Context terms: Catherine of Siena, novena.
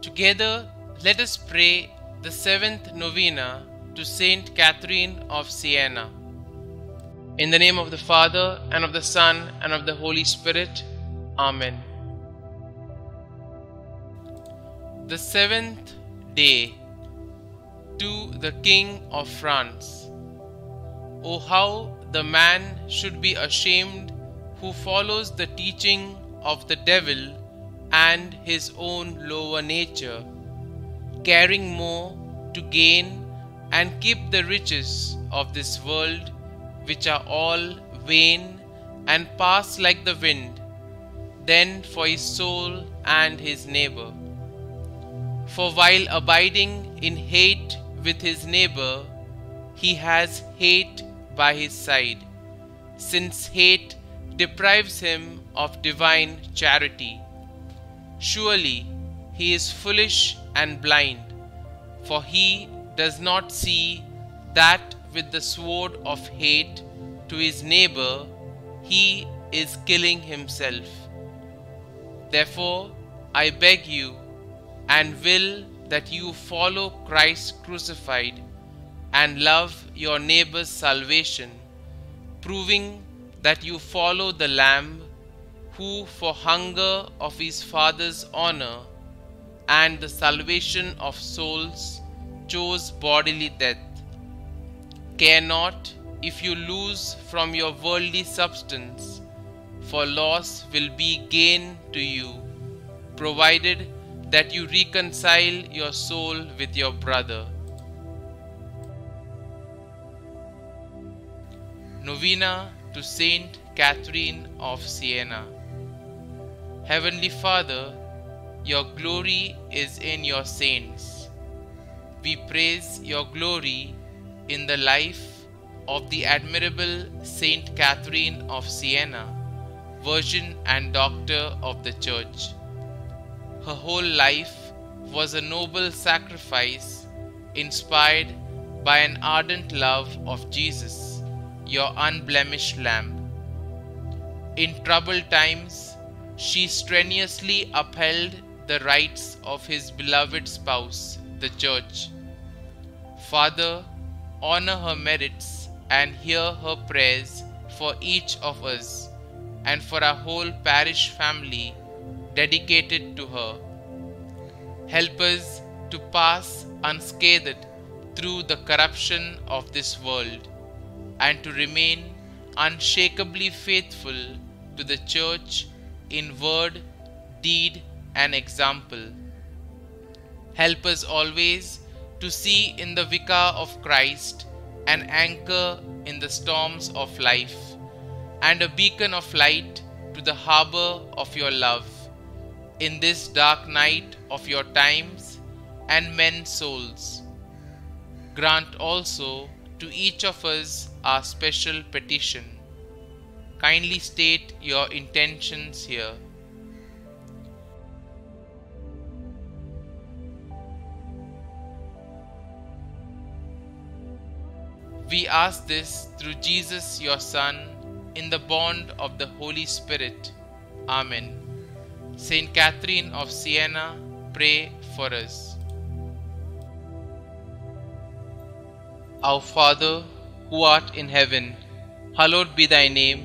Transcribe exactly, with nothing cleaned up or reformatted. Together, let us pray the seventh novena to Saint Catherine of Siena. In the name of the Father, and of the Son, and of the Holy Spirit. Amen. The seventh day. To the King of France. Oh, how the man should be ashamed who follows the teaching of the devil and his own lower nature, caring more to gain and keep the riches of this world, which are all vain and pass like the wind, than for his soul and his neighbor. For while abiding in hate with his neighbor, he has hate by his side, since hate deprives him of divine charity. Surely he is foolish and blind, for he does not see that with the sword of hate to his neighbor he is killing himself. Therefore, I beg you, and will that you follow Christ crucified, and love your neighbor's salvation, proving that you follow the Lamb, who for hunger of his Father's honor and the salvation of souls chose bodily death. Care not if you lose from your worldly substance, for loss will be gain to you, provided that you reconcile your soul with your brother. Novena to Saint Catherine of Siena. Heavenly Father, your glory is in your saints. We praise your glory in the life of the admirable Saint Catherine of Siena, Virgin and Doctor of the Church. Her whole life was a noble sacrifice, inspired by an ardent love of Jesus, your unblemished Lamb. In troubled times, she strenuously upheld the rights of his beloved spouse, the Church. Father, honor her merits and hear her prayers for each of us and for our whole parish family dedicated to her. Help us to pass unscathed through the corruption of this world and to remain unshakably faithful to the Church in word, deed, and example. Help us always to see in the Vicar of Christ an anchor in the storms of life and a beacon of light to the harbor of your love in this dark night of your times and men's souls. Grant also to each of us our special petition. Kindly state your intentions here. We ask this through Jesus your Son, in the bond of the Holy Spirit. Amen. Saint Catherine of Siena, pray for us. Our Father, who art in heaven, hallowed be thy name.